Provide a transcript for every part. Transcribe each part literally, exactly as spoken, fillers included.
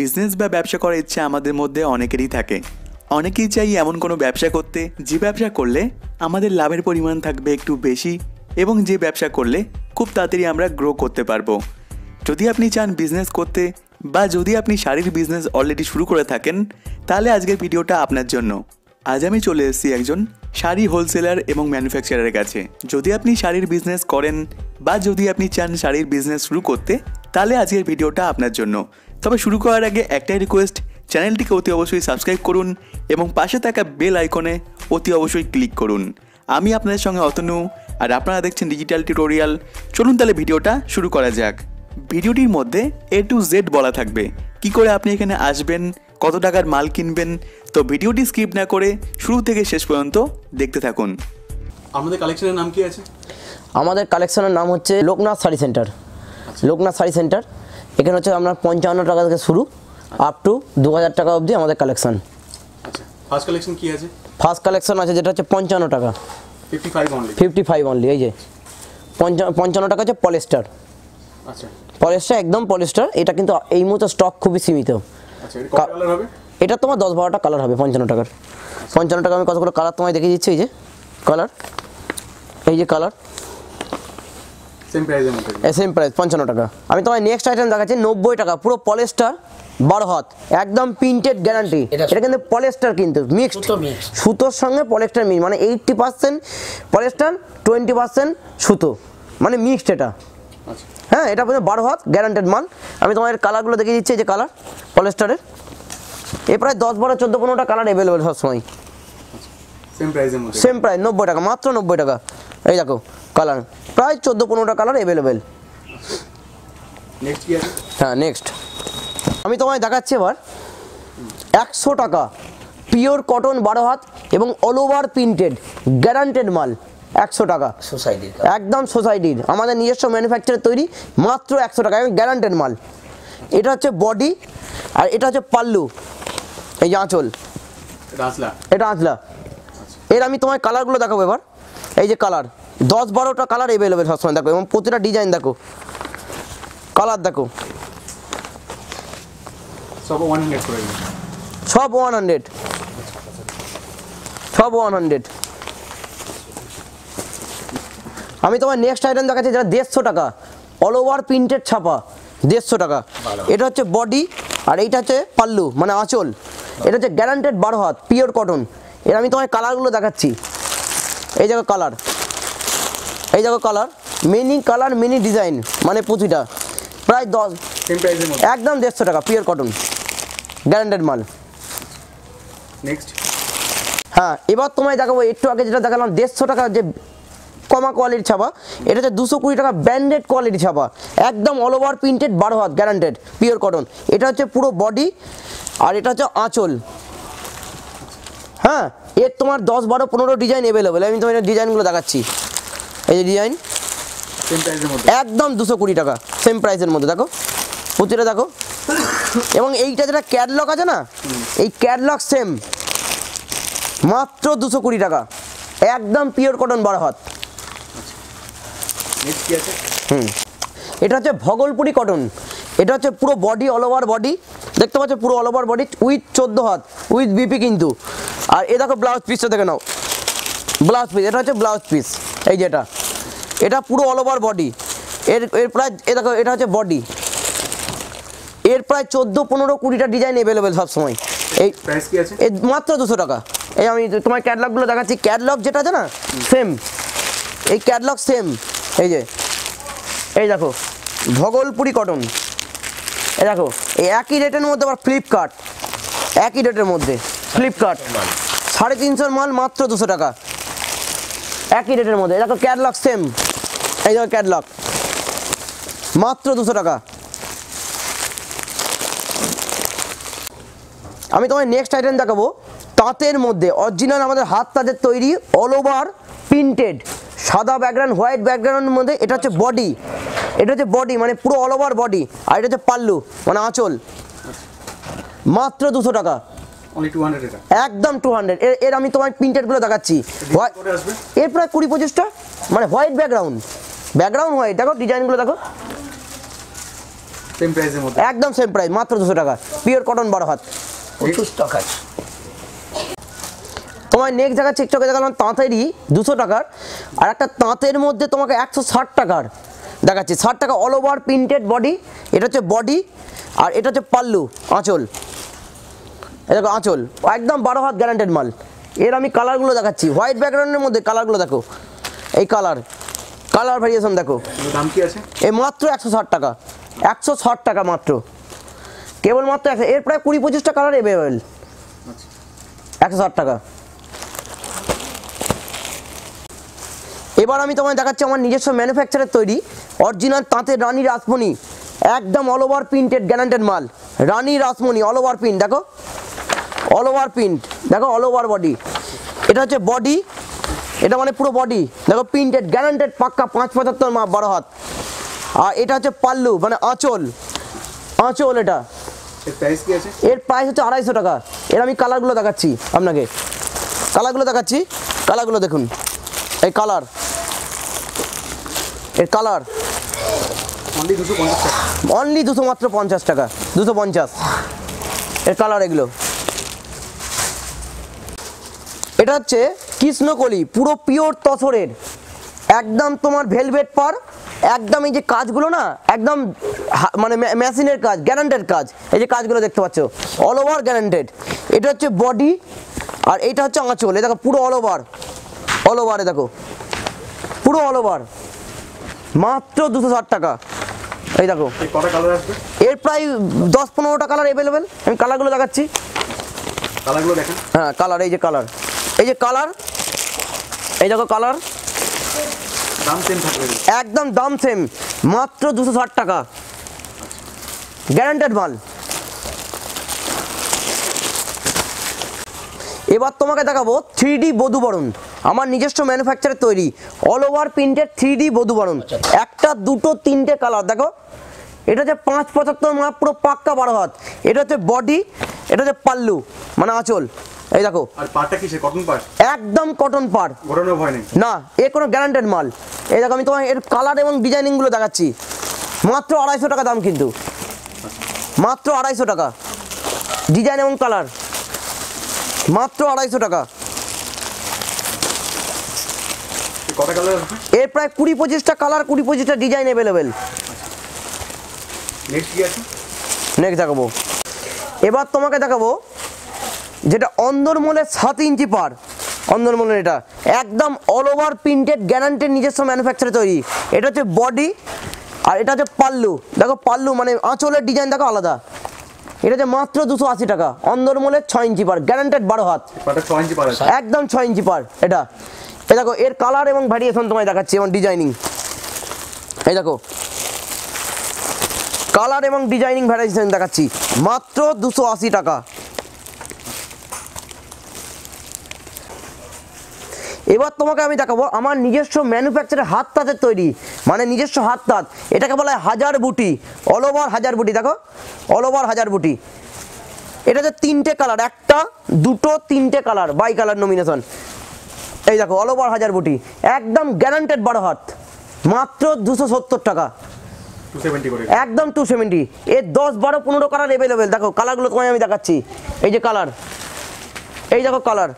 Business বা ব্যবসা করার ইচ্ছা আমাদের মধ্যে অনেকেরই থাকে। অনেকেই চাই এমন কোনো ব্যবসা করতে যে ব্যবসা করলে আমাদের লাভের পরিমাণ থাকবে একটু বেশি এবং যে ব্যবসা করলে খুব তাড়াতাড়ি আমরা গ্রো করতে পারবো। যদি আপনি চান বিজনেস করতে বা যদি আপনি শাড়ির বিজনেস অলরেডি শুরু করে থাকেন তাহলে আজকের ভিডিওটা আপনার জন্য। আজ আমি চলে এসেছি একজন শাড়ি হোলসেলার এবং ম্যানুফ্যাকচারারের কাছে। যদি আপনি শাড়ির বিজনেস করেন বা যদি আপনি চান শাড়ির বিজনেস শুরু করতে তাহলে আজকের ভিডিওটা আপনার জন্য। তবে শুরু করার আগে একটাই রিকোয়েস্ট, চ্যানেলটিকে অতি অবশ্যই সাবস্ক্রাইব করুন এবং পাশে থাকা বেল আইকনে অতি অবশ্যই ক্লিক করুন। আমি আপনাদের সঙ্গে অতনু আর আপনারা দেখছেন ডিজিটাল টিউটোরিয়াল। চলুন তাহলে ভিডিওটা শুরু করা যাক। ভিডিওটির মধ্যে এ টু জেড বলা থাকবে, কি করে আপনি এখানে আসবেন, কত টাকার মাল কিনবেন। তো ভিডিওটি স্কিপ না করে শুরু থেকে শেষ পর্যন্ত দেখতে থাকুন। আমাদের কালেকশনের নাম কি আছে? আমাদের কালেকশনের নাম হচ্ছে লোকনাথ শাড়ি সেন্টার। লোকনাথ শাড়ি সেন্টার এখানে হচ্ছে আপনার পঞ্চান্ন টাকা থেকে শুরু আপ টু দু হাজার টাকা অবধি আমাদের কালেকশন। আচ্ছা, ফার্স্ট কালেকশন কি আছে? ফার্স্ট কালেকশন আছে যেটা হচ্ছে পঞ্চান্ন টাকা, fifty five only. Fifty five only এই যে পঞ্চান্ন টাকা হচ্ছে পলিস্টার। আচ্ছা, পলিস্টার একদম পলিস্টার। এটা কিন্তু এই মুহূর্তে স্টক খুবই সীমিত। আচ্ছা, এটা কত কালার হবে? এটা তোমার দশ বারোটা কালার হবে পঞ্চান্ন টাকার। পঞ্চান্ন টাকা আমি কতগুলো কালার তোমায় দেখিয়ে দিচ্ছি। এই যে কালার, এই যে কালার, সেম প্রাইস এর, সেম প্রাইস পঞ্চান্ন টাকা। আমি তোমায় নেক্সট আইটেম দেখাচ্ছি নব্বই টাকা, পুরো পলিস্টার বারো হাত একদম প্রিন্টেড গ্যারান্টি। এটা কিন্তু পলিস্টার কিন্তু মিক্সড সুতোর সঙ্গে পলিস্টার মিক্স, মানে eighty percent polyester twenty percent সুতো, মানে মিক্সড এটা। হ্যাঁ, এটা বলতে বারো হাত গ্যারান্টেড মাল। আমি তোমার কালারগুলো দেখিয়ে দিচ্ছি। এই যে কালার পলিস্টারের, এ প্রায় দশ বারো চোদ্দো পনেরোটা কালার অ্যাভেলেবেল সবসময়। সেম প্রাইস নব্বই টাকা, মাত্র নব্বই টাকা। এই দেখো কালার প্রায় চোদ্দো পনেরোটা কালার অ্যাভেলেবেল। হ্যাঁ, নেক্সট আমি তোমায় দেখাচ্ছি এবার একশো টাকা পিওর কটন বারো হাত এবং অল ওভার প্রিন্টেড গ্যারান্টেড মাল। একশো টাকা সোসাইটির, একদম সোসাইটির আমাদের নিজস্ব ম্যানুফ্যাকচারের তৈরি, মাত্র একশো টাকা গ্যারান্টেড মাল। এটা হচ্ছে বডি আর এটা হচ্ছে পাল্লু। এই যে আঁচল, এটা আঁচলা। এর আমি তোমার কালারগুলো দেখাবো এবার। এই যে কালার দশ বারোটা কালার অ্যাভেলেবেল সবসময় দেখো, এবং প্রতিটা ডিজাইন দেখো, কালার দেখো, সব ওয়ান হান্ড্রেড সব ওয়ান হান্ড্রেড সব ওয়ান হান্ড্রেড আমি তোমার নেক্সট আইটেম দেখাচ্ছি যেটা দেড়শো টাকা, অল ওভার প্রিন্টেড ছাপা দেড়শো টাকা। এটা হচ্ছে বডি আর এইটা হচ্ছে পাল্লু মানে আঁচল। এটা হচ্ছে গ্যারান্টেড বারো হাত পিওর কটন। এটা আমি তোমার কালারগুলো দেখাচ্ছি। এই দেখো কালার, এই দেখো colour, mini colour mini design, মানে প্রতিটা প্রায় দশ, একদম দেড়শো টাকা পিওর কটন গ্যারান্টেড মাল। নেক্সট, হ্যাঁ এবার তোমায় দেখাবো একটু আগে যেটা দেখালাম দেড়শো টাকা যে কমা কোয়ালিটি ছাপা, এটা হচ্ছে দুশো কুড়ি টাকা ব্র্যান্ডেড কোয়ালিটি ছাপা, একদম অল ওভার প্রিন্টেড বারো হাত গ্যারান্টেড পিওর কটন। এটা হচ্ছে পুরো বডি আর এটা হচ্ছে আঁচল। হ্যাঁ, এর তোমার দশ বারো পনেরো ডিজাইন অ্যাভেলেবেল। আমি তোমার ডিজাইনগুলো দেখাচ্ছি। এই যে ডিজাইন একদম দুশো কুড়ি টাকা সেম প্রাইসের মধ্যে দেখো, প্রতিটা দেখো। এবং এইটা যেটা ক্যাটলগ আছে না, এই ক্যাটলগ সেম, মাত্র দুশো কুড়ি টাকা একদম পিওর কটন বারো হাত। হুম, এটা হচ্ছে ভগলপুরি কটন। এটা হচ্ছে পুরো বডি অল ওভার বডি, দেখতে পাচ্ছ পুরো অল ওভার বডি উইথ চোদ্দ হাত উইথ বিপি কিন্তু। আর এ দেখো ব্লাউজ পিসটা দেখে নাও, ব্লাউজ পিস, এটা হচ্ছে ব্লাউজ পিস। এই যে এটা, এটা পুরো অল ওভার বডি। এর এর প্রায় এ দেখো, এটা হচ্ছে বডি, এর প্রায় চোদ্দো পনেরো কুড়িটা ডিজাইন অ্যাভেলেবেল সবসময়। এই প্রাইস কি আছে? মাত্র দুশো টাকা। এই আমি তোমার ক্যাটলগগুলো দেখাচ্ছি। ক্যাটলগ যেটা আছে না সেম, এই ক্যাটলগ সেম। এই যে এই দেখো ভগলপুরি কটন, এই দেখো এই একই রেটের মধ্যে। আবার ফ্লিপকার্ট একই রেটের মধ্যে, ফ্লিপকার্ট সাড়ে তিনশোর মাল মাত্র দুশো টাকা একই রেটের মধ্যে। এই দেখো ক্যাটলগ সেম, এই দেখো ক্যাটলগ মাত্র দুশো টাকা। আমি তোমায় নেক্সট আইটেম দেখাবো তাঁতের মধ্যে, অরিজিনাল আমাদের হাত তাঁতের তৈরি অল ওভার প্রিন্টেড, সাদা ব্যাকগ্রাউন্ড হোয়াইট ব্যাকগ্রাউন্ডের মধ্যে। এটা হচ্ছে বডি, এটা হচ্ছে বডি মানে পুরো অল ওভার বডি, আর এটা হচ্ছে পাল্লু মানে আঁচল, মাত্র দুশো টাকা একদম টু হান্ড্রেড। এর আমি তোমার প্রিন্টেডগুলো দেখাচ্ছি। এর প্রায় কুড়ি পঁচিশটা মানে হোয়াইট ব্যাকগ্রাউন্ড, ব্যাকগ্রাউন্ড হোয়াইট দেখো ডিজাইনগুলো দেখো। सेम प्राइस এর মধ্যে একদম সেম প্রাইস মাত্র দুশো টাকা পিওর কটন বড় হাত পঁচিশ টাকা তোমার নেক্সট জায়গা চেকচকে জায়গা লাম তাঁতেরই দুশো টাকার আর একটা তাঁতের মধ্যে তোমাকে একশো ষাট টাকার দেখাচ্ছি ষাট টাকা অল ওভার প্রিন্টেড বডি এটা হচ্ছে বডি আর এটা হচ্ছে পাল্লু আঁচল এটা আঁচল একদম বারো হাত গ্যারান্টেড মাল এর আমি কালারগুলো দেখাচ্ছি হোয়াইট ব্যাকগ্রাউন্ডের মধ্যে কালারগুলো দেখো এই কালার কালার ভেরিয়েশন দেখো দাম কি আছে এই মাত্র একশো ষাট টাকা একশো ষাট টাকা মাত্র কেবল মাত্র এর প্রায় কুড়ি পঁচিশটা কালার অ্যাভেলেবেল একশো ষাট টাকা এবার আমি তোমায় দেখাচ্ছি আমার নিজস্ব ম্যানুফ্যাকচারের তৈরি অরিজিনাল তাঁতের রানী রাসমণি একদম অল ওভার প্রিন্টেড গ্যারান্টেড মাল Rani Rashmoni all over print দেখো অল ওভার প্রিন্ট দেখো অল ওভার বডি এটা হচ্ছে বডি এটা মানে পুরো বডি দেখো প্রিন্টেড গ্যারান্টেড পাক্কা পাঁচ পঁচাত্তর মা বারো হাত আর এটা হচ্ছে পাল্লু মানে আঁচল আঁচল এটা এর প্রাইস হচ্ছে আড়াইশো টাকা এর আমি কালারগুলো দেখাচ্ছি আপনাকে কালারগুলো দেখাচ্ছি কালারগুলো দেখুন এই কালার এর কালার অনলি দুশো পঞ্চাশ টাকা অনলি দুশো মাত্র পঞ্চাশ টাকা দুশো পঞ্চাশ এর কালার এগুলো এটা হচ্ছে কৃষ্ণকলি পুরো পিওর তসরের একদম তোমার ভেলভেট পার একদম এই যে কাজগুলো না একদম মানে মেশিনের কাজ গ্যারান্টেড কাজ এই যে কাজগুলো দেখতে পাচ্ছ অল ওভার গ্যারান্টেড এটা হচ্ছে বডি আর এইটা হচ্ছে আঁচল দেখো পুরো অল ওভার অল ওভারে দেখো পুরো অল ওভার মাত্র দুশো ষাট টাকা এই দেখো এর প্রায় দশ পনেরোটা কালার অ্যাভেলেবেল আমি কালারগুলো দেখাচ্ছি কালারগুলো দেখেন হ্যাঁ কালার এই যে কালার এই যে কালার এই দেখো কালার একদম দাম সেম মাত্র দুশো ষাট টাকা গ্যারান্টেড মাল এবার তোমাকে দেখাবো থ্রি ডি বধুবরণ আমার নিজস্ব ম্যানুফ্যাকচারের তৈরি all over printed three D বধুবরণ একটা দুটো তিনটে কালার দেখো এটা হচ্ছে পাঁচ পঁচাত্তর মাপ পুরো পাক্কা বারো হাত এটা হচ্ছে বডি এটা হচ্ছে পাল্লু মানে আঁচল এই দেখো আর পাটটা কিসে কটন পাট একদম কটন পাট ঘোরানো ভয় নেই না এ কোনো গ্যারান্টেড মাল এই দেখো আমি তোমায় এর কালার এবং ডিজাইনিং গুলো দেখাচ্ছি মাত্র আড়াইশো টাকা দাম কিন্তু মাত্র আড়াইশো টাকা ডিজাইন এবং কালার মাত্র আড়াইশো টাকা কটা কালার আছে এর প্রায় কুড়ি পঁচিশটা কালার কুড়ি পঁচিশটা ডিজাইন অ্যাভেলেবেল নেক্সট কি আছে নেক্সট দেখাবো এবার তোমাকে দেখাবো যেটা অন্দরমলের সাত ইঞ্চি পার অন্দরমলের এটা একদম অল ওভার প্রিন্টেড গ্যারান্টেড নিজস্ব ম্যানুফ্যাকচারে তৈরি এটা হচ্ছে বডি আর এটা হচ্ছে পাল্লু দেখো পাল্লু মানে আঁচলের ডিজাইন দেখো আলাদা এটা হচ্ছে মাত্র দুশো আশি টাকা অন্দরমলের ছয় ইঞ্চি পার গ্যারান্টেড বারো হাত একদম ছয় ইঞ্চি পার এটা এই দেখো এর কালার এবং ভ্যারিয়েশন তোমায় দেখাচ্ছি এবং ডিজাইনিং এই দেখো কালার এবং ডিজাইনিং ভ্যারিয়েশন দেখাচ্ছি মাত্র দুশো আশি টাকা এবার তোমাকে আমি দেখাবো আমার নিজস্ব ম্যানুফ্যাকচারের হাত তাঁতের তৈরি মানে নিজস্ব হাত তাঁত এটাকে বলা হয় হাজার বুটি অল ওভার হাজার বুটি দেখো অল ওভার হাজার বুটি এটা হচ্ছে তিনটে কালার একটা দুটো তিনটে কালার বাই কালার নমিনেশন এই দেখো অল ওভার হাজার বুটি একদম গ্যারান্টেড বারো হাত মাত্র দুশো সত্তর টাকা একদম টু সেভেন্টি এর দশ বারো পনেরো কালার অ্যাভেলেবেল দেখো কালারগুলো তোমায় আমি দেখাচ্ছি এই যে কালার এই দেখো কালার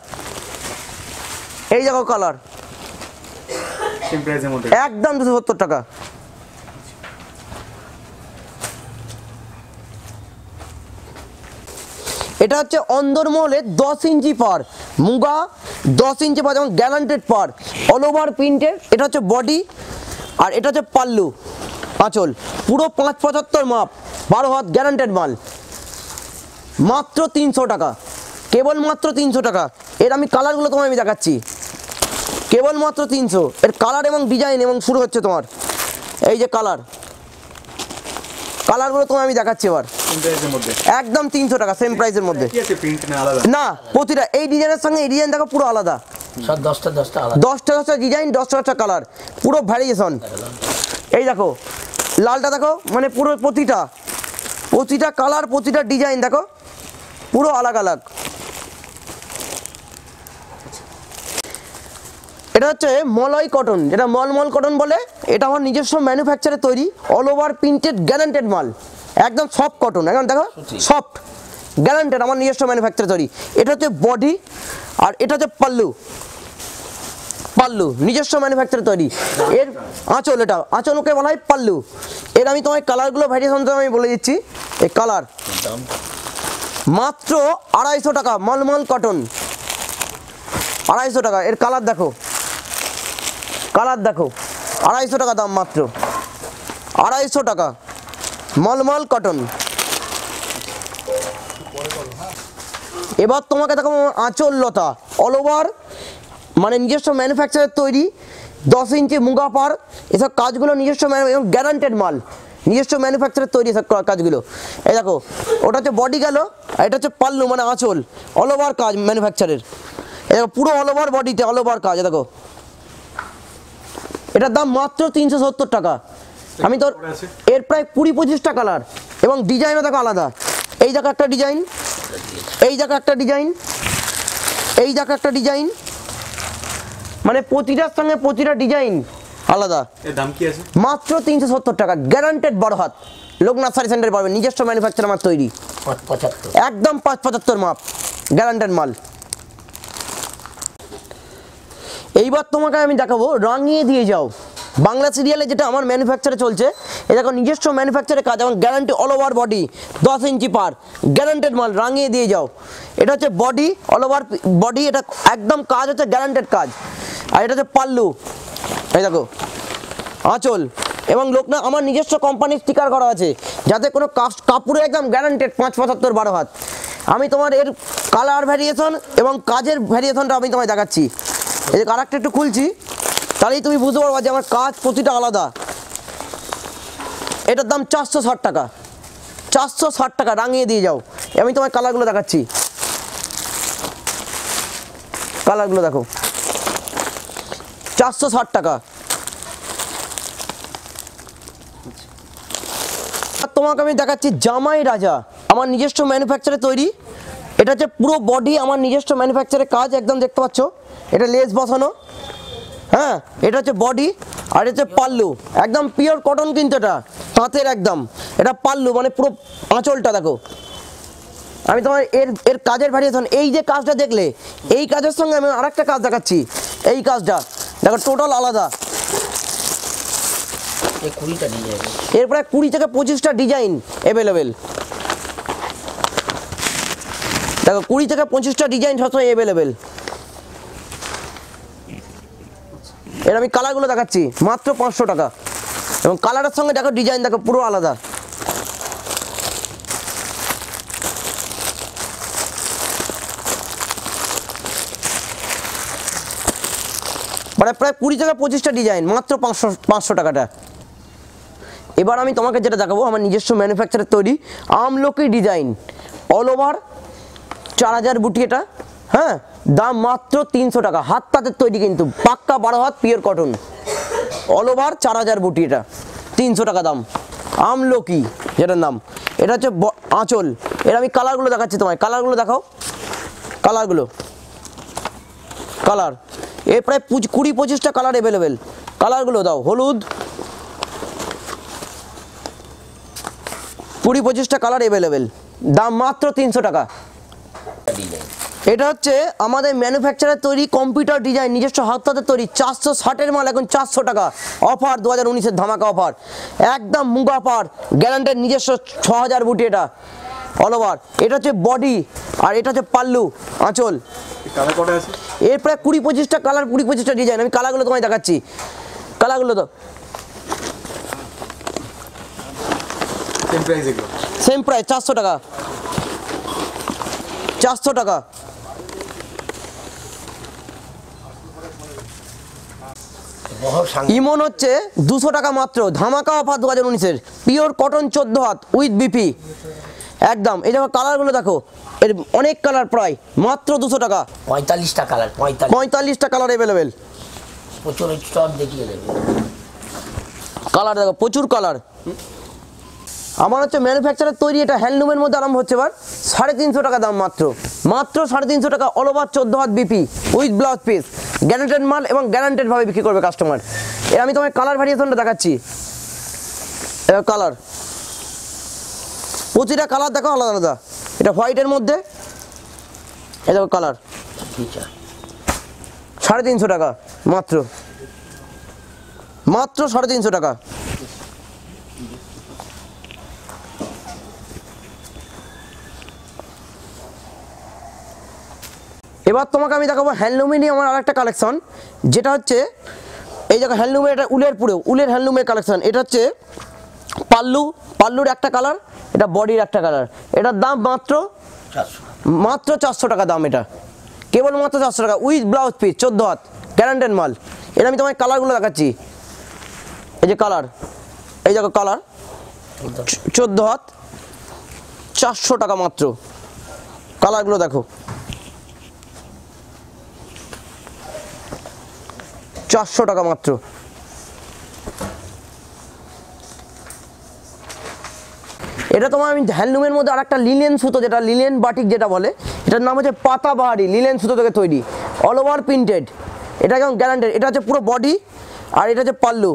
এই দেখো কালার একদম দুশো সত্তর টাকা এটা হচ্ছে অন্দরমহলের দশ ইঞ্চি পার মুগা দশ ইঞ্চি পার যেমন গ্যারান্টেড পার অল ওভার প্রিন্টেড এটা হচ্ছে বডি আর এটা হচ্ছে পাল্লু আঁচল পুরো পাঁচ পঁচাত্তর মাপ বারো হাত গ্যারান্টেড মাল মাত্র তিনশো টাকা কেবলমাত্র তিনশো টাকা এর আমি কালারগুলো তোমায় আমি দেখাচ্ছি কেবলমাত্র তিনশো এর কালার এবং ডিজাইন এবং শুরু হচ্ছে তোমার এই যে কালার কালারগুলো তোমায় আমি দেখাচ্ছি এবার একদম তিনশো টাকা সেম প্রাইসের মধ্যে না প্রতিটা এই ডিজাইনের সঙ্গে এই ডিজাইন দেখো পুরো আলাদা দশটা দশটা দশটা দশটা ডিজাইন দশটা দশটা কালার পুরো ভ্যারিয়েশন এই দেখো লালটা দেখো মানে পুরো প্রতিটা প্রতিটা কালার প্রতিটা ডিজাইন দেখো পুরো আলাদা আলাদা এটা হচ্ছে মলয় কটন যেটা মলমল কটন বলে এটা আমার নিজস্ব ম্যানুফ্যাকচারে তৈরি অল ওভার প্রিন্টেড গ্যারান্টেড মাল एकदम सफ्ट कटन এখন দেখো সফট গ্যারান্টেড আমার নিজস্ব ম্যানুফ্যাকচার তৈরি এটাতে বডি আর এটাতে পাল্লু পাল্লু নিজস্ব ম্যানুফ্যাকচার তৈরি এর আঁচল এটা আঁচলকে বলা হয় পাল্লু এর আমি তোমায় কালার গুলো ভেরিয়েশন তো আমি বলে দিচ্ছি এই কালার মাত্র আড়াইশো টাকা মলমল কটন আড়াইশো টাকা এর কালার দেখো কালার দেখো আড়াইশো টাকা দাম মাত্র আড়াইশো টাকা মলমল কটন এবার তোমাকে দেখো আঁচল লতা অল ওভার মানে নিজস্ব ম্যানুফ্যাকচারের তৈরি দশ ইঞ্চি মুগা পার এসব কাজগুলো নিজস্ব এবং গ্যারান্টেড মাল নিজস্ব ম্যানুফ্যাকচারের তৈরি এসব কাজগুলো এই দেখো ওটা হচ্ছে বডি গেল আর এটা হচ্ছে পাল্লু মানে আঁচল অল ওভার কাজ ম্যানুফ্যাকচারের এই দেখো পুরো অল ওভার বডিতে অল ওভার কাজ দেখো এটার দাম মাত্র তিনশো সত্তর টাকা আমি তোর এর প্রায় কুড়ি পঁচিশটা কালার এবং ডিজাইনও দেখো আলাদা এই দেখো একটা ডিজাইন এই দেখো একটা ডিজাইন এই দেখো একটা ডিজাইন মানে প্রতিটার সঙ্গে প্রতিটা ডিজাইন আলাদা এর দাম কি আছে মাত্র তিনশো সত্তর টাকা গ্যারান্টেড বড় হাত লোকনাথ সারি সেন্টারে পাবেন নিজস্ব ম্যানুফ্যাকচার আমার তৈরি পঁচাত্তর একদম পাঁচ পঁচাত্তর মাপ গ্যারান্টেড মাল এইবার তোমাকে আমি দেখাবো রাঙিয়ে দিয়ে যাও বাংলা সিরিয়ালে যেটা আমার ম্যানুফ্যাকচারে চলছে এই দেখো নিজস্ব ম্যানুফ্যাকচারের কাজ এবং গ্যারান্টি অল ওভার বডি দশ ইঞ্চি পার গ্যারান্টেড মাল রাঙিয়ে দিয়ে যাও এটা হচ্ছে বডি অল ওভার বডি এটা একদম কাজ হচ্ছে গ্যারান্টেড কাজ আর এটা হচ্ছে পাল্লু এই দেখো আঁচল এবং লোকনাথ আমার নিজস্ব কোম্পানির স্টিকার করা আছে যাতে কোনো কাপড়ে একদম গ্যারান্টেড পাঁচ পঁচাত্তর বারো হাত আমি তোমার এর কালার ভ্যারিয়েশন এবং কাজের ভ্যারিয়েশনটা আমি তোমায় দেখাচ্ছি এই যে কালারটা একটু খুলছি তাহলেই তুমি বুঝতে পারবা যে আমার কাজ প্রতিটা আলাদা এটার দাম চারশো ষাট টাকা চারশো ষাট টাকা রাঙিয়ে দিয়ে যাও আমি তোমার কালারগুলো দেখাচ্ছি কালারগুলো দেখো চারশো ষাট টাকা তোমাকে আমি দেখাচ্ছি জামাই রাজা আমার নিজস্ব ম্যানুফ্যাকচারে তৈরি এটা হচ্ছে পুরো বডি আমার নিজস্ব ম্যানুফ্যাকচারের কাজ একদম দেখতে পাচ্ছ এটা লেস বসানো হ্যাঁ এটা হচ্ছে বডি আর এটা হচ্ছে পাল্লু একদম পিওর কটন কিন্তু এটা তাঁতের একদম এটা পাল্লু মানে পুরো আঁচলটা দেখো আমি তোমার এর এর কাজের ভ্যারিয়েশন এই যে কাজটা দেখলে এই কাজের সঙ্গে আমি আর একটা কাজ দেখাচ্ছি এই কাজটা দেখো টোটাল আলাদা এর প্রায় কুড়ি থেকে পঁচিশটা ডিজাইন অ্যাভেলেবেল দেখো কুড়ি থেকে পঁচিশটা ডিজাইন সবসময় অ্যাভেলেবেল এর আমি কালারগুলো দেখাচ্ছি মাত্র পাঁচশো টাকা এবং কালারের সঙ্গে দেখো ডিজাইন দেখো পুরো আলাদা মানে প্রায় কুড়ি থেকে পঁচিশটা ডিজাইন মাত্র পাঁচশো পাঁচশো টাকাটা এবার আমি তোমাকে যেটা দেখাবো আমার নিজস্ব ম্যানুফ্যাকচারের তৈরি আমলকি ডিজাইন অল ওভার চার হাজার বুটি এটা হ্যাঁ দাম মাত্র তিনশো টাকা হাত তাঁতের তৈরি কিন্তু পাক্কা বারো হাত পিওর কটন অল ওভার চার হাজার বুটি এটা তিনশো টাকা দাম আমলকি যেটার নাম এটা হচ্ছে আঁচল এটা আমি কালারগুলো দেখাচ্ছি তোমায় কালারগুলো দেখাও কালারগুলো কালার এর প্রায় কুড়ি পঁচিশটা কালার অ্যাভেলেবেল কালারগুলো দাও হলুদ কুড়ি পঁচিশটা কালার অ্যাভেলেবেল দাম মাত্র তিনশো টাকা এটা হচ্ছে আমাদের ম্যানুফ্যাকচারের তৈরি কম্পিউটার ডিজাইন নিজস্ব হাততাতে তৈরি চারশো ষাটের মাল এখন চারশো টাকা অফার দু হাজার উনিশের ধামাকা অফার একদম মুগা পার গ্যারান্টেড নিজস্ব ছ হাজার বুটি এটা অল ওভার এটা হচ্ছে বডি আর এটা হচ্ছে পাল্লু আঁচল এর প্রায় কুড়ি পঁচিশটা কালার কুড়ি পঁচিশটা ডিজাইন আমি কালারগুলো তোমায় দেখাচ্ছি কালারগুলো তো সেম প্রাইস চারশো টাকা চারশো টাকা ইমন হচ্ছে দুশো টাকা মাত্র ধামাকা অফার দু হাজার উনিশের পিওর কটন চোদ্দ হাত উইথ বিপি একদম এই দেখো কালারগুলো দেখো এর অনেক কালার প্রায় মাত্র দুশো টাকা পঁয়তাল্লিশটা কালার পঁয়তাল্লিশটা কালার অ্যাভেলেবেল প্রচুর স্টক দেখিয়ে দেবে কালার দেখো প্রচুর কালার আমার হচ্ছে ম্যানুফ্যাকচারের তৈরি এটা হ্যান্ডলুমের মধ্যে আরম্ভ হচ্ছে এবার সাড়ে তিনশো টাকা দাম মাত্র মাত্র সাড়ে তিনশো টাকা অল ওভার চোদ্দ হাত BP with blouse piece guaranteed মাল এবং গ্যারান্টেডভাবে বিক্রি করবে কাস্টমার এর আমি তোমার কালার ভ্যারিয়েশনটা দেখাচ্ছি কালার প্রতিটা কালার দেখো আলাদা আলাদা। এটা হোয়াইটের মধ্যে, এটা কালার সাড়ে তিনশো টাকা মাত্র, মাত্র সাড়ে তিনশো টাকা। এবার তোমাকে আমি দেখাবো হ্যান্ডলুমে নিয়ে আমার আর একটা কালেকশন, যেটা হচ্ছে এই দেখো হ্যান্ডলুমের, এটা উলের পুরো উলের হ্যান্ডলুমের কালেকশন। এটা হচ্ছে পাল্লু, পাল্লুর একটা কালার, এটা বডির একটা কালার। এটার দাম মাত্র মাত্র চারশো টাকা দাম, এটা কেবল মাত্র চারশো টাকা উইথ ব্লাউজ পিস, চোদ্দ হাত গ্যারান্টেড মাল। এটা আমি তোমার কালারগুলো দেখাচ্ছি, এই যে কালার, এই দেখো কালার চোদ্দ হাত চারশো টাকা মাত্র। কালারগুলো দেখো চারশো টাকা মাত্র। এটা তোমার আমি হ্যান্ডলুমের মধ্যে আর একটা লিনেন সুতো, যেটা লিনেন বাটিক যেটা বলে, এটার নাম হচ্ছে পাতাবাহারি লিনেন সুতো থেকে তৈরি, অল ওভার প্রিন্টেড। এটা একদম গ্যারান্টেড। এটা হচ্ছে পুরো বডি আর এটা হচ্ছে পাল্লু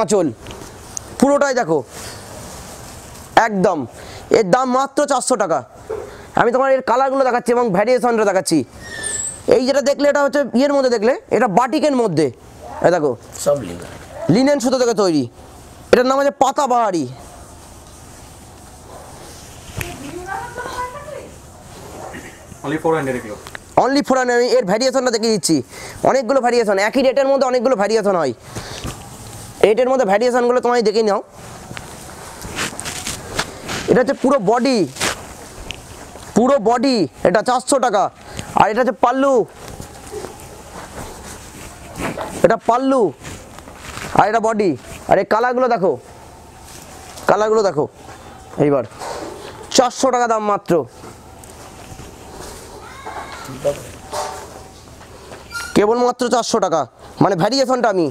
আঁচল পুরোটাই দেখো একদম। এর দাম মাত্র চারশো টাকা। আমি তোমার এর কালারগুলো দেখাচ্ছি এবং ভ্যারিয়েশনটা দেখাচ্ছি। এই যেটা দেখলে এটা হচ্ছে ইয়ের মধ্যে দেখলে, এটা বাটিকের মধ্যে, এটা দেখো সব লিনেন সুতো থেকে তৈরি। এটার নাম হচ্ছে পাতাবাহারি। অনলি চারশো টাকা কিলো, অনলি চারশো টাকা। আমি এর ভ্যারিয়েশনটা দেখিয়ে দিচ্ছি, অনেকগুলো ভ্যারিয়েশন একই রেটের মধ্যে, অনেকগুলো ভ্যারিয়েশন হয় রেটের মধ্যে। ভ্যারিয়েশনগুলো তোমায় দেখে নাও। এটা হচ্ছে পুরো বডি, পুরো বডি, এটা চারশো টাকা। আর এটা হচ্ছে পাল্লু, এটা পাল্লু আর এটা বডি। আর এই কালারগুলো দেখো, কালারগুলো দেখো এইবার চারশো টাকা দাম মাত্র। কেবলমাত্র চারশো টাকা, মানে ভ্যারিয়েশনটা আমি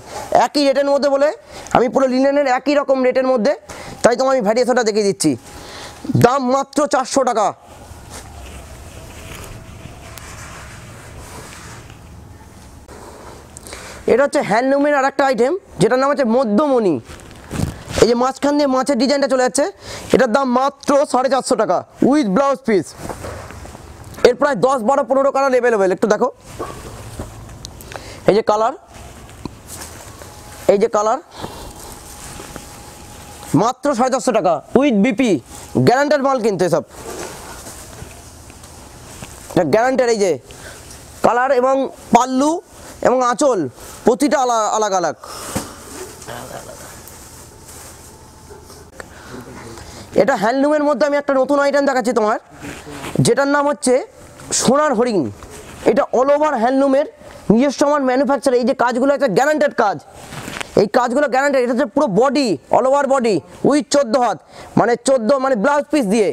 একই রেটের মধ্যে বলে আমি পুরো লিনেনের একই রকম রেটের মধ্যে, তাই তোমার আমি ভ্যারিয়েশনটা দেখিয়ে দিচ্ছি। দাম মাত্র চারশো টাকা। এটা হচ্ছে হ্যান্ডলুমের আর একটা আইটেম, যেটার নাম হচ্ছে মধ্যমণি। এই যে মাঝখান দিয়ে মাছের ডিজাইনটা চলে যাচ্ছে, এটার দাম মাত্র সাড়ে চারশো টাকা উইথ ব্লাউজ পিস। এর প্রায় দশ বারো পনেরো কালার অ্যাভেলেবেল। একটু দেখো এই যে কালার, এই যে কালার, মাত্র সাড়ে চারশো টাকা উইথ বিপি, গ্যারান্টেড মাল কিন্তু এসব গ্যারান্টেড। এই যে কালার এবং পাল্লু এবং আঁচল প্রতিটা আলাদা আলাদা আলাদা। এটা হ্যান্ডলুমের মধ্যে আমি একটা নতুন আইটেম দেখাচ্ছি তোমার, যেটার নাম হচ্ছে সোনার হরিণ। এটা অল ওভার হ্যান্ডলুমের নিজস্ব আমার ম্যানুফ্যাকচার। এই যে কাজগুলো একটা গ্যারান্টেড কাজ, এই কাজগুলো গ্যারান্টেড। এটা হচ্ছে পুরো body, all over body with চোদ্দ হাত, মানে চোদ্দ মানে ব্লাউজ পিস দিয়ে।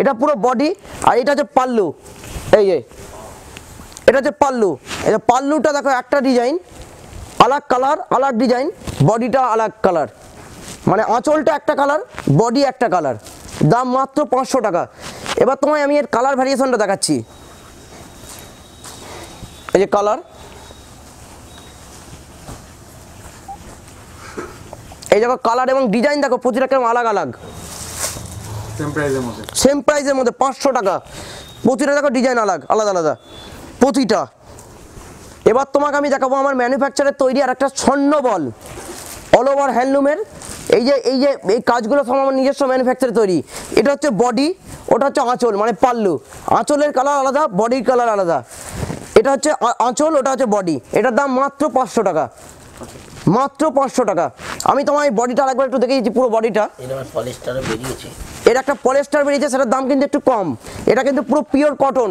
এটা পুরো বডি আর এটা হচ্ছে পাল্লু। এই যে এটা হচ্ছে পাল্লু, এটা পাল্লুটা দেখো একটা ডিজাইন আলাদা কালার আলাদা ডিজাইন, বডিটা আলাদা কালার, মানে আঁচলটা একটা কালার বডি একটা কালার। দাম মাত্র পাঁচশো টাকা। এবার তোমায় আমি এর কালার ভ্যারিয়েশনটা দেখাচ্ছি। এই যে কালার, এই দেখো কালার এবং ডিজাইন দেখো প্রতিটা কেমন আলাদা আলাদা। সেম প্রাইসের মধ্যে, সেম প্রাইসের মধ্যে পাঁচশো টাকা। প্রতিটা দেখো ডিজাইন আলাদা আলাদা আলাদা প্রতিটা। এবার তোমাকে আমি দেখাবো আমার ম্যানুফ্যাকচারের তৈরি আর একটা স্বর্ণ বল, অল ওভার হ্যান্ডলুমের। এই যে এই যে এই কাজগুলো সব আমার নিজস্ব ম্যানুফ্যাকচারে তৈরি। এটা হচ্ছে বডি, ওটা হচ্ছে আঁচল মানে পাল্লু। আঁচলের কালার আলাদা, বডির কালার আলাদা। এটা হচ্ছে আঁচল, ওটা হচ্ছে বডি। এটার দাম মাত্র পাঁচশো টাকা, মাত্র পাঁচশো টাকা। আমি তোমার এই বডিটা আরেকবার একটু দেখে দিচ্ছি পুরো বডিটা। এটা একটা পলিস্টার বেরিয়েছে, সেটার দাম কিন্তু একটু কম। এটা কিন্তু পুরো পিওর কটন,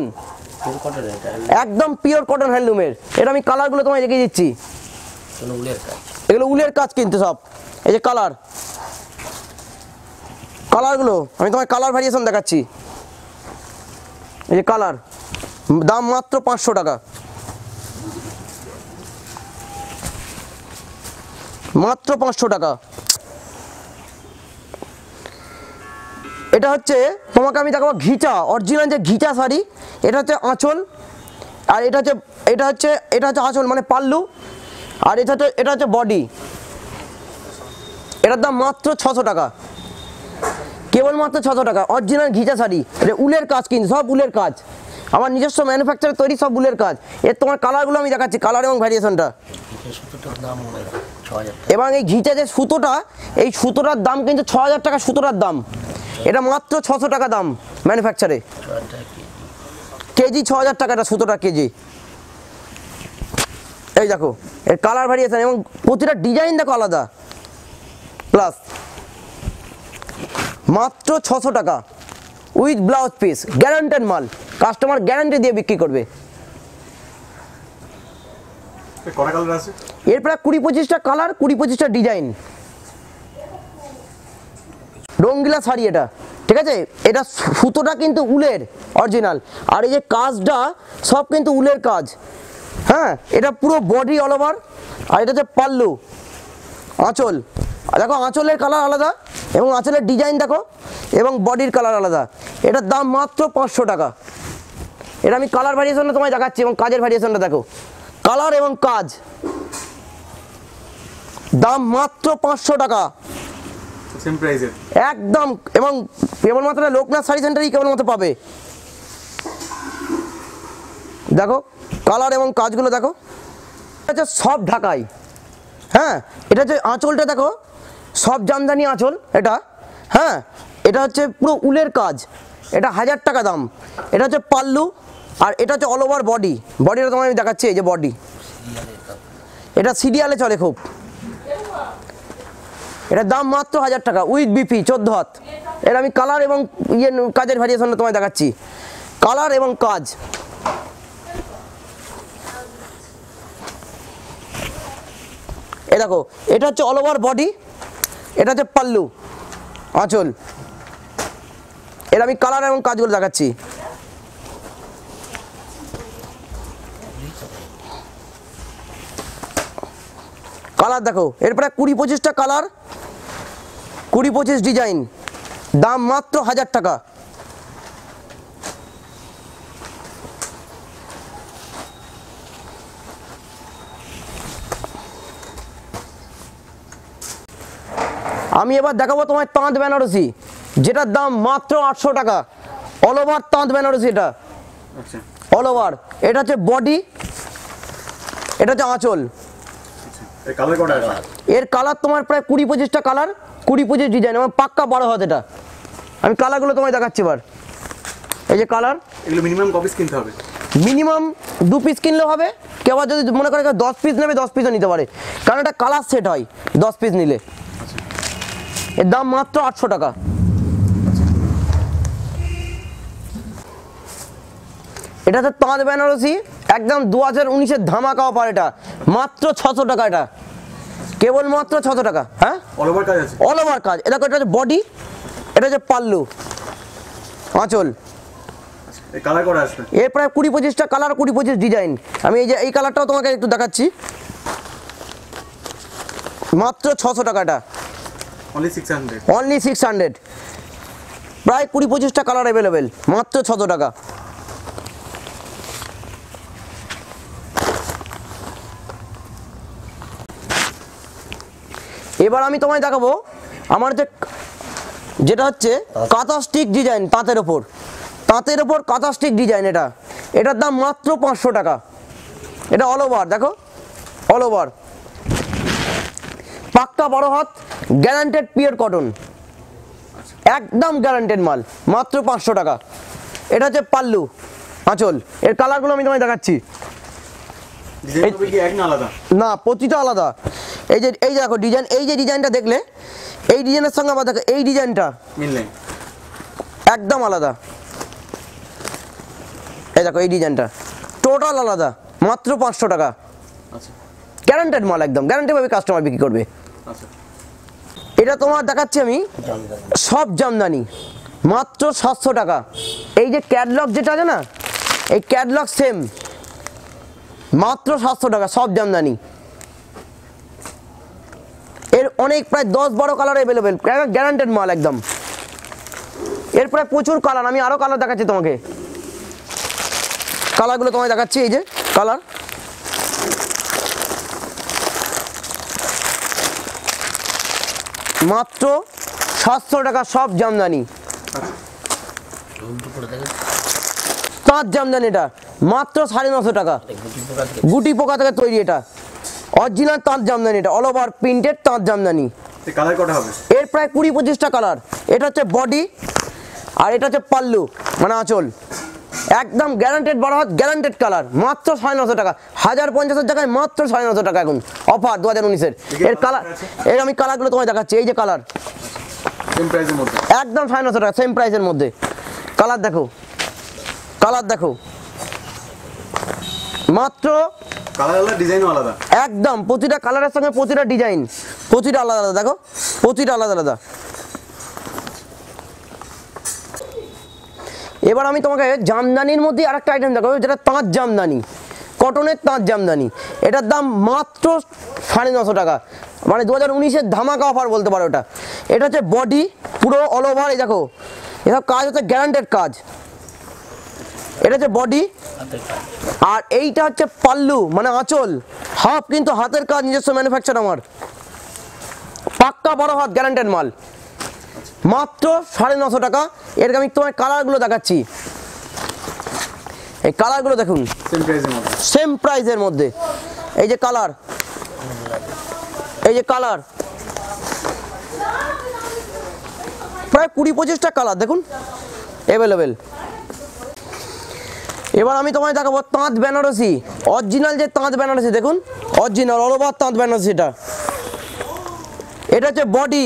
একদম পিওর কটন হ্যান্ডলুমের। এটা আমি কালারগুলো তোমায় দেখিয়ে দিচ্ছি, এগুলো উলের কাজ কিন্তু সব। এই যে কালার, কালারগুলো আমি তোমার কালার ভ্যারিয়েশন দেখাচ্ছি। এই যে কালার, দাম মাত্র পাঁচশো টাকা, মাত্র পাঁচশো টাকা। এটা হচ্ছে তোমাকে আমি দেখাবো ঘিচা, অরিজিনাল যে ঘিচা শাড়ি। এটা হচ্ছে আঁচল আর এটা হচ্ছে এটা হচ্ছে এটা হচ্ছে আঁচল মানে পাল্লু, আর এটা হচ্ছে এটা হচ্ছে বডি। এটার দাম মাত্র ছশো টাকা। केवल मात्र छशो टाका ओरिजिनल घिचा शाड़ी उलेर काज किन्तु सब उलेर काज আমার নিজস্ব ম্যানুফ্যাকচারে তৈরি সব বুলের কাজ। এর তোমার কালারগুলো আমি দেখাচ্ছি, কালার এবং ভ্যারিয়েশনটা। এবং এই ঘিটা যে সুতোটা, এই সুতোটার দাম কিন্তু ছ হাজার টাকা সুতোটার দাম, এটা মাত্র ছশো টাকা দাম ম্যানুফ্যাকচারে। কেজি ছ হাজার টাকা এটা সুতোটা কেজি। এই দেখো এর কালার ভ্যারিয়েশন এবং প্রতিটা ডিজাইন দেখো আলাদা। প্লাস মাত্র ছশো টাকা উইথ ব্লাউজ পিস, গ্যারান্টেড মাল, কাস্টমার গ্যারান্টি দিয়ে বিক্রি করবে। এর প্রায় কুড়ি পঁচিশটা কালার, কুড়ি পঁচিশটা ডিজাইন। রঙ্গিলা শাড়ি এটা, ঠিক আছে। এটা সুতোটা কিন্তু উলের অরিজিনাল, আর এই যে কাজটা সব কিন্তু উলের কাজ। হ্যাঁ, এটা পুরো বডি অল ওভার। আর এটা হচ্ছে পাল্লু, আঁচল দেখো, আঁচলের কালার আলাদা এবং আঁচলের ডিজাইন দেখো এবং বডির কালার আলাদা। এটার দাম মাত্র পাঁচশো টাকা। এটা আমি কালার ভ্যারিয়েশনটা তোমায় দেখাচ্ছি এবং কাজের ভ্যারিয়েশনটা দেখো, কালার এবং কাজ, দাম মাত্র পাঁচশো টাকা সেম প্রাইসে একদম। এবং কেবলমাত্র লোকনাথ শাড়ি সেন্টারেই কেবলমাত্র পাবে। দেখো কালার এবং কাজগুলো দেখো, এটা হচ্ছে সব ঢাকাই। হ্যাঁ, এটা হচ্ছে আঁচলটা দেখো, সব জামদানি আঁচল এটা। হ্যাঁ, এটা হচ্ছে পুরো উলের কাজ, এটা হাজার টাকা দাম। এটা হচ্ছে পাল্লু আর এটা হচ্ছে অল ওভার বডি। বডিটা তোমায় আমি দেখাচ্ছি, এই যে বডি, এটা সিরিয়ালে চলে খুব। এটার দাম মাত্র হাজার টাকা উইথ বিপি চোদ্দ হাত। এটা আমি কালার এবং ইয়ে কাজের ভ্যারিয়েশনটা তোমায় দেখাচ্ছি, কালার এবং কাজ। এ দেখো এটা হচ্ছে অল ওভার বডি, এটা হচ্ছে পাল্লু আঁচল। এটা আমি কালার এবং কাজগুলো দেখাচ্ছি। কালার দেখো, এরপরে কুড়ি পঁচিশটা কালার, কুড়ি পঁচিশ ডিজাইন, দাম মাত্র হাজার টাকা। আমি এবার দেখাবো তোমার তাঁত বেনারসি, যেটার দাম মাত্র আটশো টাকা। অল ওভার তাঁত বেনারসি এটা, অল ওভার। এটা হচ্ছে বডি, এটা হচ্ছে আঁচল। এর কালার তোমার প্রায় কুড়ি পঁচিশটা কালার, কুড়ি পঁচিশ ডিজাইন এবং পাক্কা বড় হাত। এটা আমি কালারগুলো তোমায় দেখাচ্ছি এবার। এই যে কালার, এগুলো মিনিমাম ক পিস কিনতে হবে? মিনিমাম দু পিস কিনলেও হবে। কেউ আবার যদি মনে করে দশ পিস নেবে, দশ পিসও নিতে পারে, কারণ এটা কালার সেট হয় দশ পিস নিলে। এর দাম মাত্র আটশো টাকা। এটা হচ্ছে তাঁত বেনারসি, একদম দু হাজার উনিশের ধামাকা অফার। এটা মাত্র ছশো টাকা, এটা কেবল মাত্র ছশো টাকা। হ্যাঁ, অল ওভার কাজ। এটা হচ্ছে বডি, এটা হচ্ছে পাল্লু আঁচল। এর প্রায় কুড়ি পঁচিশটা কালার, কুড়ি পঁচিশ ডিজাইন। আমি এই যে এই কালারটাও তোমাকে একটু দেখাচ্ছি, মাত্র ছশো টাকা। এটা only six hundred, only six hundred। প্রায় কুড়ি পঁচিশটা কালার অ্যাভেলেবেল, মাত্র ছশো টাকা। এবার আমি তোমায় দেখাবো আমার যে যেটা হচ্ছে কাঁথা স্টিক ডিজাইন, তাঁতের ওপর, তাঁতের ওপর কাঁথা স্টিক ডিজাইন। এটা এটার দাম মাত্র পাঁচশো টাকা। এটা অল ওভার দেখো, অল ওভার, পাক্কা বড় হাত, গ্যারান্টেড পিওর কটন, একদম গ্যারান্টেড মাল, মাত্র পাঁচশো টাকা। এটা হচ্ছে পাল্লু আঁচল। এর কালারগুলো আমি তোমায় দেখাচ্ছি, না প্রতিটা আলাদা। এই যে এই দেখো ডিজাইন, এই যে ডিজাইনটা দেখলে, এই ডিজাইনের সঙ্গে আবার দেখো এই ডিজাইনটা একদম আলাদা। এই দেখো এই ডিজাইনটা টোটাল আলাদা, মাত্র পাঁচশো টাকা। গ্যারান্টেড মাল, একদম গ্যারান্টেডভাবে কাস্টমার বিক্রি করবে। এটা তোমার দেখাচ্ছি আমি সব জামদানি, মাত্র সাতশো টাকা। এই যে ক্যাটলগ যেটা আছে না, এই ক্যাটলগ সেম, মাত্র সাতশো টাকা সব জামদানি। এর অনেক প্রায় দশ বারো কালার অ্যাভেলেবেল, গ্যারান্টেড মাল একদম। এর প্রায় প্রচুর কালার, আমি আরও কালার দেখাচ্ছি তোমাকে। কালারগুলো তোমায় দেখাচ্ছি, এই যে কালার। মাত্র सातशो टाका सब जामदानी ताँत जामदानी एटा मात्र साढ़े नशो टाका गुटी पोका थेके तैरी एटा ओरिजिनल ताँत जामदानी एटा ऑल ओवर प्रिंटेड ताँत जामदानी তে কালার কত হবে এর প্রায় কুড়ি পঁচিশ টা কালার এটা হচ্ছে বডি আর এটা হচ্ছে পাল্লু মানে আঁচল একদম গ্যারান্টেড বড় হাত গ্যারান্টেড কালার মাত্র নয়শো পঞ্চাশ টাকা এক হাজার পঞ্চাশ এর জায়গায় মাত্র নয়শো পঞ্চাশ টাকা এখন অফার দুই হাজার উনিশ এর এর কালার এর আমি কালারগুলো তোমায় দেখাচ্ছি এই যে কালার সেম প্রাইসের মধ্যে একদম নয়শো পঞ্চাশ টাকা সেম প্রাইসের মধ্যে কালার দেখো কালার দেখো মাত্র কালার আলাদা ডিজাইনও আলাদা একদম প্রতিটা কালারের সঙ্গে প্রতিটা ডিজাইন প্রতিটা আলাদা আলাদা দেখো প্রতিটা আলাদা আলাদা এবার আমি তোমাকে জামদানির মধ্যে আরেকটা আইটেম দেখাবো যেটা তাঁত জামদানি কটনের তাঁত জামদানি এটার দাম মাত্র নয়শো পঞ্চাশ টাকা মানে দুই হাজার উনিশ এর ধামাকা অফার বলতে পারো এটা এটা হচ্ছে বডি পুরো অল ওভার এই দেখো এটা কাজ হচ্ছে গ্যারান্টেড কাজ এটা হচ্ছে বডি আর এইটা হচ্ছে পাল্লু মানে আঁচল হাফ কিন্তু হাতের কাজ নিজস্ব ম্যানুফ্যাকচার আমার পাক্কা বড় হাত গ্যারান্টেড মাল মাত্র নয়শো পঞ্চাশ টাকা এর আমি তোমায় কালারগুলো দেখাচ্ছি এই কালারগুলো দেখুন সেম প্রাইসের মধ্যে সেম প্রাইসের মধ্যে এই যে কালার এই যে কালার প্রায় কুড়ি পঁচিশ টা কালার দেখুন अवेलेबल এবার আমি তোমায় দেখাবো তাঁত বেনারসি অরিজিনাল যে তাঁত বেনারসি দেখুন অরিজিনাল অল ওভার তাঁত বেনারসিটা এটা হচ্ছে বডি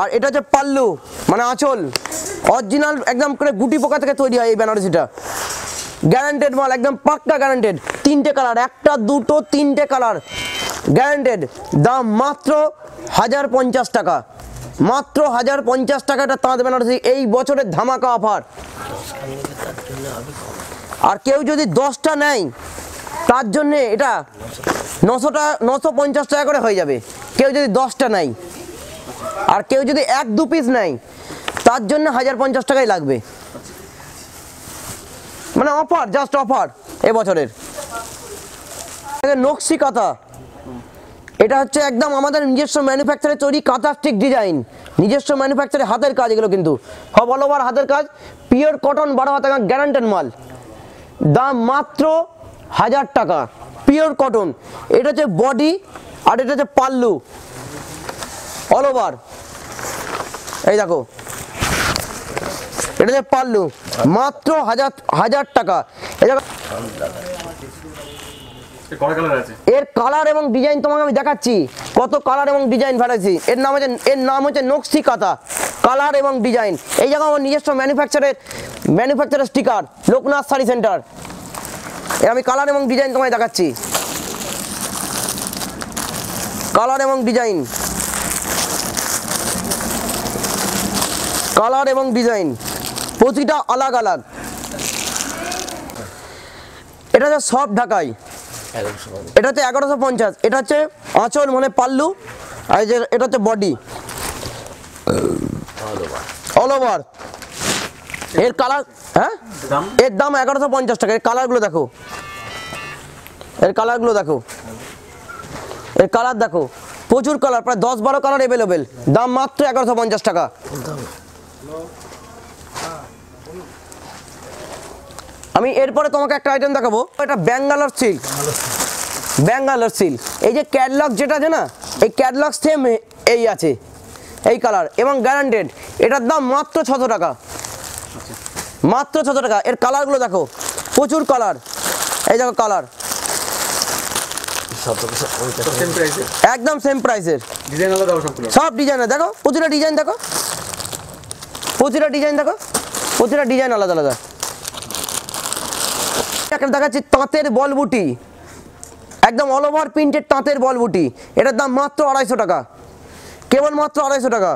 আর এটা হচ্ছে পাল্লু মানে আঁচল অরিজিনাল একদম করে গুটি পোকা থেকে তৈরি হয় এই বেনারসিটা গ্যারান্টেড মাল একদম পাক্কা গ্যারান্টেড তিনটে কালার একটা দুটো তিনটে কালার গ্যারান্টেড দাম মাত্র হাজার পঞ্চাশ টাকা মাত্র হাজার পঞ্চাশ টাকা এটা তাঁত বেনারসি এই বছরের ধামাকা অফার আর কেউ যদি দশটা নেয় তার জন্য এটা নশোটা নশো পঞ্চাশ টাকা করে হয়ে যাবে কেউ যদি দশটা নেয় আর কেউ যদি এক দু পিস নেয় তার জন্য হাজার পঞ্চাশ টাকাই লাগবে মানে অফার জাস্ট অফার এবছরের নকশি কাঁথা এটা হচ্ছে একদম আমাদের নিজস্ব ম্যানুফ্যাকচারে তৈরি কাঁথা স্টিক ডিজাইন নিজস্ব ম্যানুফ্যাকচারে হাতের কাজ এগুলো কিন্তু সব অল ওভার হাতের কাজ পিওর কটন বারো হাত গ্যারান্টেড মাল দাম মাত্র হাজার টাকা পিওর কটন এটা হচ্ছে বডি আর এটা হচ্ছে পাল্লু অল ওভার এই দেখো এটা হচ্ছে পাল্লু মাত্র হাজার হাজার টাকা এই দেখো এর কালার এবং ডিজাইন তোমাকে আমি দেখাচ্ছি কত কালার এবং ডিজাইন ভ্যারাইটি এর নাম হচ্ছে এর নাম হচ্ছে নকশি কাঁথা কালার এবং ডিজাইন এই জায়গা আমার নিজস্ব ম্যানুফ্যাকচারের ম্যানুফ্যাকচারের স্টিকার লোকনাথ শাড়ি সেন্টার এর আমি কালার এবং ডিজাইন তোমায় দেখাচ্ছি কালার এবং ডিজাইন কালার এবং ডিজাইন প্রতিটা আলাদা আলাদা এটা হচ্ছে সব ঢাকাই এটা হচ্ছে এগারোশো পঞ্চাশ এটা হচ্ছে আঁচল মানে পাল্লু আর এটা হচ্ছে বডি অল ওভার এর কালার হ্যাঁ এর দাম এগারোশো পঞ্চাশ টাকা এর কালারগুলো দেখো এর কালারগুলো দেখো এর কালার দেখো প্রচুর কালার প্রায় দশ বারো কালার অ্যাভেলেবেল দাম মাত্র এগারোশো পঞ্চাশ টাকা আমি এরপরে তোমাকে একটা আইটেম দেখাবো এটা ব্যাঙ্গালোর সিল্ক ব্যাঙ্গালোর সিল্ক এই যে ক্যাটলগ যেটা আছে না এই ক্যাটলগ সেম এই আছে এই কালার এবং গ্যারান্টেড এটার দাম মাত্র ছশো টাকা মাত্র ছশো টাকা এর কালারগুলো দেখো প্রচুর কালার এই দেখো কালার একদম সেম প্রাইসের সব ডিজাইন দেখো প্রতিটা ডিজাইন দেখো প্রতিটা ডিজাইন দেখো প্রতিটা ডিজাইন আলাদা আলাদা একটা দেখাচ্ছি তাঁতের বলবুটি একদম অল ওভার প্রিন্টেড তাঁতের বলবুটি এটার দাম মাত্র আড়াইশো টাকা কেবল মাত্র আড়াইশো টাকা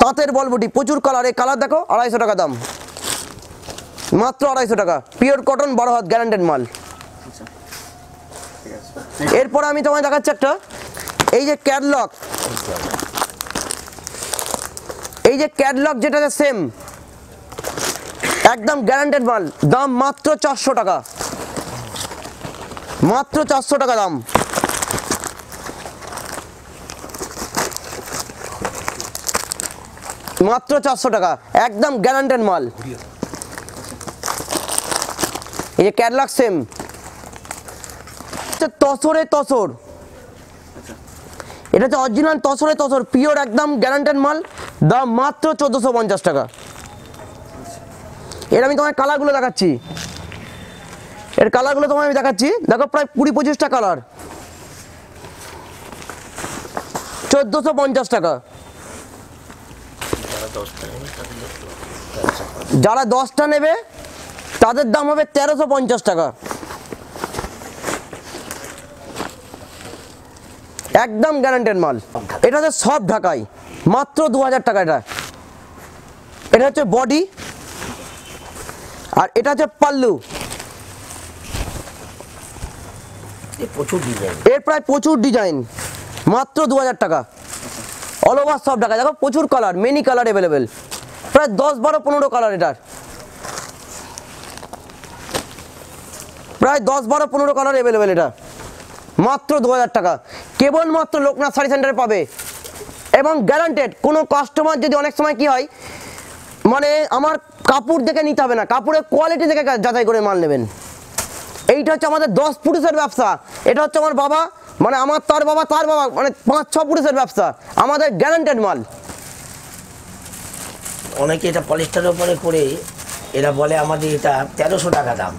তাঁতের বলবুটি প্রচুর কালার এই কালার দেখো আড়াইশো টাকা দাম মাত্র আড়াইশো টাকা পিওর কটন বারো হাত গ্যারান্টেড মাল এরপর আমি তোমায় দেখাচ্ছি একটা এই যে ক্যাটলগ এই যে ক্যাটলগ যেটা সেম একদম গ্যারান্টেড মাল দাম মাত্র চারশো টাকা মাত্র চারশো টাকা দাম मात्र चारशो टाका एकदम ग्यारंटेड माल। ये कैटलॉग सेम तसरे तसर এটা হচ্ছে অরিজিনাল তসরে তসর পিওর একদম গ্যারান্টেড মাল। দাম মাত্র চোদ্দশো পঞ্চাশ টাকা। এর আমি তোমায় কালারগুলো দেখাচ্ছি, এর কালারগুলো তোমায় আমি দেখাচ্ছি। দেখো প্রায় কুড়ি পঁচিশ টা কালার চোদ্দশো পঞ্চাশ টাকা। যারা দশটা নেবে তাদের দাম হবে তেরোশো পঞ্চাশ টাকা। एकदम ग्यारंटेड माल। ये सब ढाकाई मात्र दो हज़ार टाका। बॉडी और ये पल्लू प्राय प्रचुर डिजाइन मात्र दो हज़ार टाका। ऑल ओवर सब ढाकाई। देखो प्रचुर कलर मेनी कलर अवेलेबल प्राय दस बारो पंद्रह कलर। एटार प्राय दस बारो पंद्रह कलर अवेलेबल। एटा मात्र दो हज़ार टाका केवल मात्र लोकनाथ शाड़ी सेंटर पाबे एवं ग्यारंटेड। कोनो कस्टमर यदि अनेक समय कि हय माने आमार कापड़ देखे निते होबे ना, कापड़ेर क्वालिटी देखे जाचाई करे माल नेबेन। एइटा हच्छे आमादेर दस पुरुषेर व्यवसा। एटा हच्छे आमार बाबा माने आमार तार बाबा तार बाबा माने पाँच छ पुरुषेर व्यवसा। आमादेर ग्यारंटेड माल। अनेके एटा पलिस्टारेर उपरे करे एरा बोले आमादेर एटा तेरोशो टाका दाम,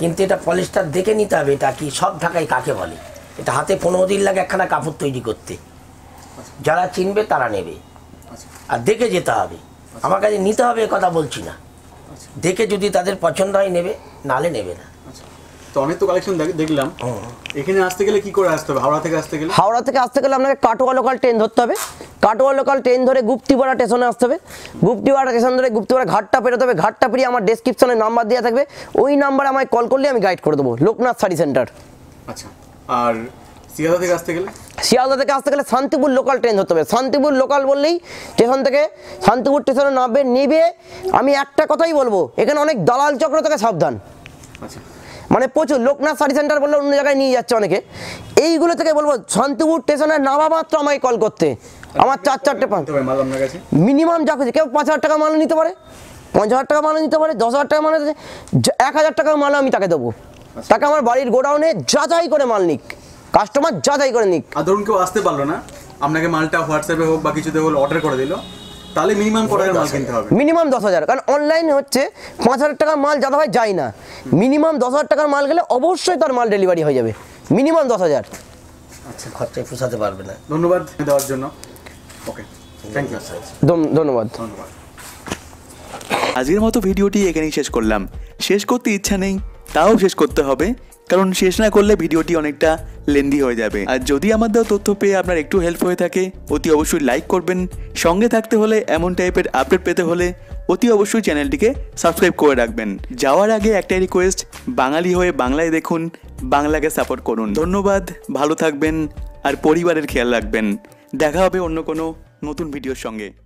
किन्तु एटा पलिस्टार देखे निते होबे। एटा कि सब ढाकाई काके बोले? এটা হাতে পনেরো দিন লাগে একখানা কাপড় তৈরি করতে। যারা চিনবে তারা নেবে, আর দেখে যেতে হবে। আমার কাছে নিতে হবে কথা বলছি না, দেখে যদি তাদের পছন্দ হয় নেবে, নালে নেবে না। তো অনেক তো কালেকশন দেখলাম। এখানে আসতে গেলে কি করে আসতে হবে? হাওড়া থেকে আসতে গেলে, হাওড়া থেকে আসতে গেলে আপনাকে কাটোয়া লোকাল ট্রেন ধরতে হবে। কাটোয়া লোকাল ট্রেন ধরে গুপ্তিপাড়া স্টেশনে আসতে হবে। গুপ্তিপাড়া স্টেশন ধরে গুপ্তিপাড়া ঘাটটা পেরোতে হবে। ঘাটটা পেরিয়ে আমার ডেসক্রিপশনে নাম্বার দেওয়া থাকবে, ওই নাম্বারে আমায় কল করলে আমি গাইড করে দেবো। লোকনাথ শাড়ি সেন্টার। আচ্ছা আর শিয়ালদা থেকে আসতে গেলে, শিয়ালদা থেকে আসতে গেলে শান্তিপুর লোকাল ট্রেন ধরতে হবে। শান্তিপুর লোকাল বললেই স্টেশন থেকে শান্তিপুর স্টেশনে নামবে। নেবে আমি একটা কথাই বলবো, এখানে অনেক দালাল চক্র থেকে সাবধান। আচ্ছা মানে প্রচুর লোকনাথ শাড়ি সেন্টার বললে অন্য জায়গায় নিয়ে যাচ্ছে অনেকে। এইগুলো থেকে বলবো শান্তিপুর স্টেশনে নামা মাত্র আমায় কল করতে। আমার চার চারটে পাঁচ মিনিমাম যা খুঁজে, কেউ পাঁচ হাজার টাকা মাল নিতে পারে, পঞ্চাশ হাজার টাকা মাল নিতে পারে, দশ হাজার টাকা মাল, এক হাজার টাকা মাল আমি তাকে দেবো। তাকে আমার বাড়ির গোডাউনে যাচাই করে মাল নিক, কাস্টমার যাচাই করে নিক। আর ধরুন কেউ আসতে পারলো না, আপনাকে মালটা হোয়াটসঅ্যাপে হোক বা কিছুতে হোক অর্ডার করে দিল, তাহলে মিনিমাম কত টাকার মাল কিনতে হবে? মিনিমাম দশ হাজার। কারণ অনলাইন হচ্ছে পাঁচ হাজার টাকার মাল যাতে হয় যায় না। মিনিমাম দশ হাজার টাকার মাল গেলে অবশ্যই তার মাল ডেলিভারি হয়ে যাবে। মিনিমাম দশ হাজার। আচ্ছা খরচায় পোষাতে পারবে না। ধন্যবাদ দেওয়ার জন্য। Okay thank you sir. ধন্যবাদ ধন্যবাদ। আজকের মতো ভিডিওটি এখানেই শেষ করলাম। শেষ করতে ইচ্ছা নেই, তাও শেষ করতে হবে, কারণ শেষ না করলে ভিডিওটি অনেকটা লেন্দি হয়ে যাবে। আর যদি আমাদের তথ্য পেয়ে আপনার একটু হেল্প হয়ে থাকে, অতি অবশ্যই লাইক করবেন। সঙ্গে থাকতে হলে, এমন টাইপের আপডেট পেতে হলে অতি অবশ্যই চ্যানেলটিকে সাবস্ক্রাইব করে রাখবেন। যাওয়ার আগে একটাই রিকোয়েস্ট, বাঙালি হয়ে বাংলায় দেখুন, বাংলাকে সাপোর্ট করুন। ধন্যবাদ, ভালো থাকবেন আর পরিবারের খেয়াল রাখবেন। দেখা হবে অন্য কোনো নতুন ভিডিওর সঙ্গে।